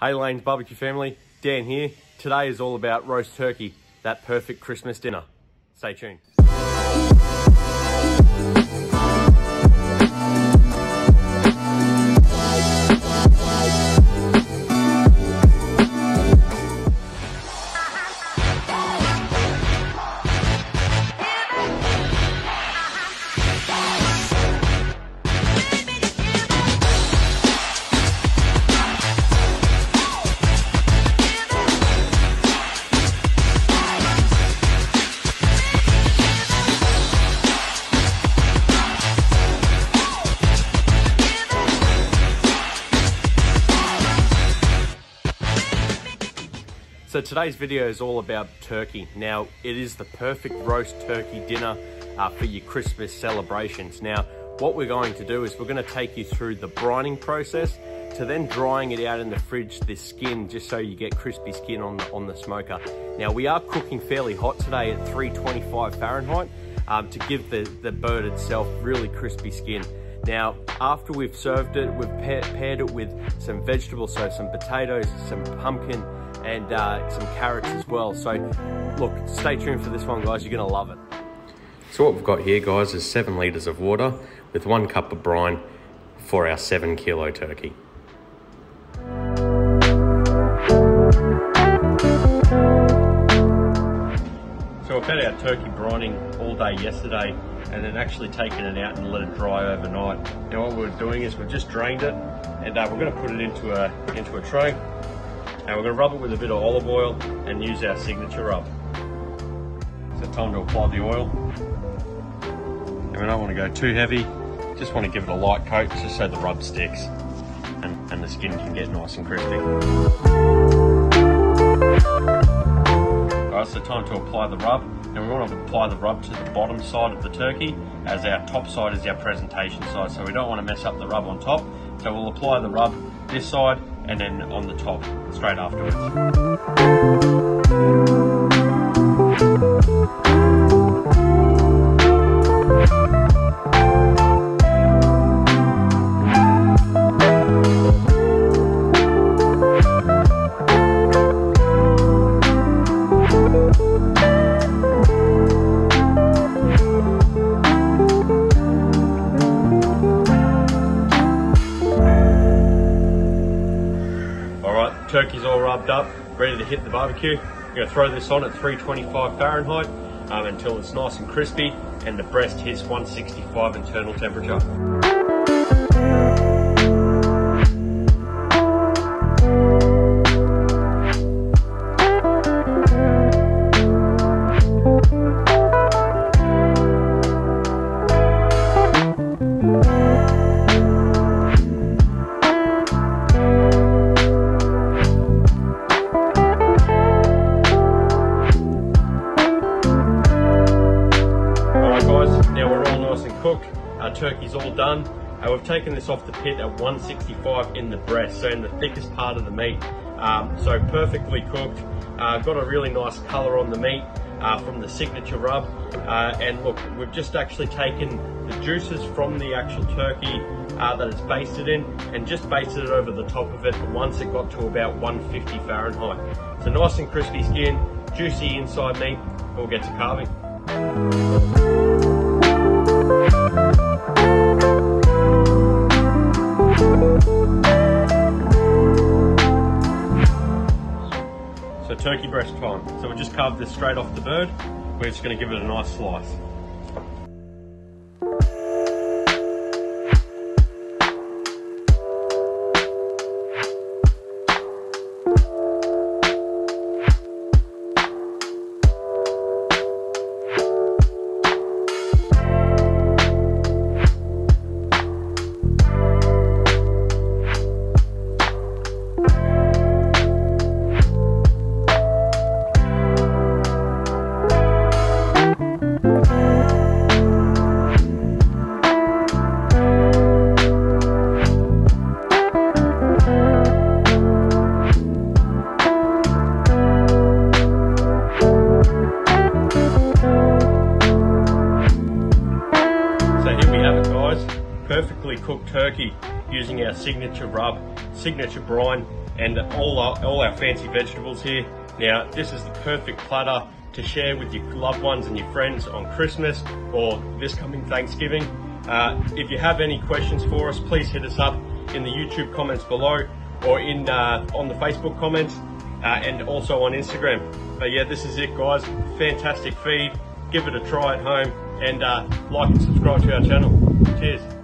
Hey Lane's BBQ family, Dan here. Today is all about roast turkey, that perfect Christmas dinner. Stay tuned. So today's video is all about turkey. Now, it is the perfect roast turkey dinner for your Christmas celebrations. Now, what we're going to do is we're going to take you through the brining process to then drying it out in the fridge, the skin, just so you get crispy skin on the smoker. Now, we are cooking fairly hot today at 325 Fahrenheit to give the bird itself really crispy skin. Now, after we've served it, we've paired it with some vegetables, so some potatoes, some pumpkin, and some carrots as well. So look, stay tuned for this one, guys. You're gonna love it. So what we've got here, guys, is 7 litres of water with 1 cup of brine for our 7 kilo turkey. So we've had our turkey brining all day yesterday and then actually taken it out and let it dry overnight. Now what we're doing is we've just drained it and we're gonna put it into a tray. And we're going to rub it with a bit of olive oil and use our signature rub. So time to apply the oil. And we don't want to go too heavy, just want to give it a light coat just so the rub sticks and the skin can get nice and crispy. Alright, so time to apply the rub. And we want to apply the rub to the bottom side of the turkey, as our top side is our presentation side. So we don't want to mess up the rub on top. So we'll apply the rub this side and then on the top straight afterwards. Turkey's all rubbed up, ready to hit the barbecue. I'm going to throw this on at 325 Fahrenheit until it's nice and crispy and the breast hits 165 internal temperature. Our turkey's all done, and we've taken this off the pit at 165 in the breast, so in the thickest part of the meat. So perfectly cooked, got a really nice colour on the meat from the signature rub. And look, we've just actually taken the juices from the actual turkey that it's basted in and just basted it over the top of it once it got to about 150 Fahrenheit. So nice and crispy skin, juicy inside meat, we'll get to carving. So turkey breast time. So we just carved this straight off the bird. We're just going to give it a nice slice. Perfectly cooked turkey using our signature rub, signature brine, and all our fancy vegetables here. Now, this is the perfect platter to share with your loved ones and your friends on Christmas or this coming Thanksgiving. If you have any questions for us, please hit us up in the YouTube comments below or in on the Facebook comments and also on Instagram. But yeah, this is it, guys. Fantastic feed. Give it a try at home and like and subscribe to our channel. Cheers.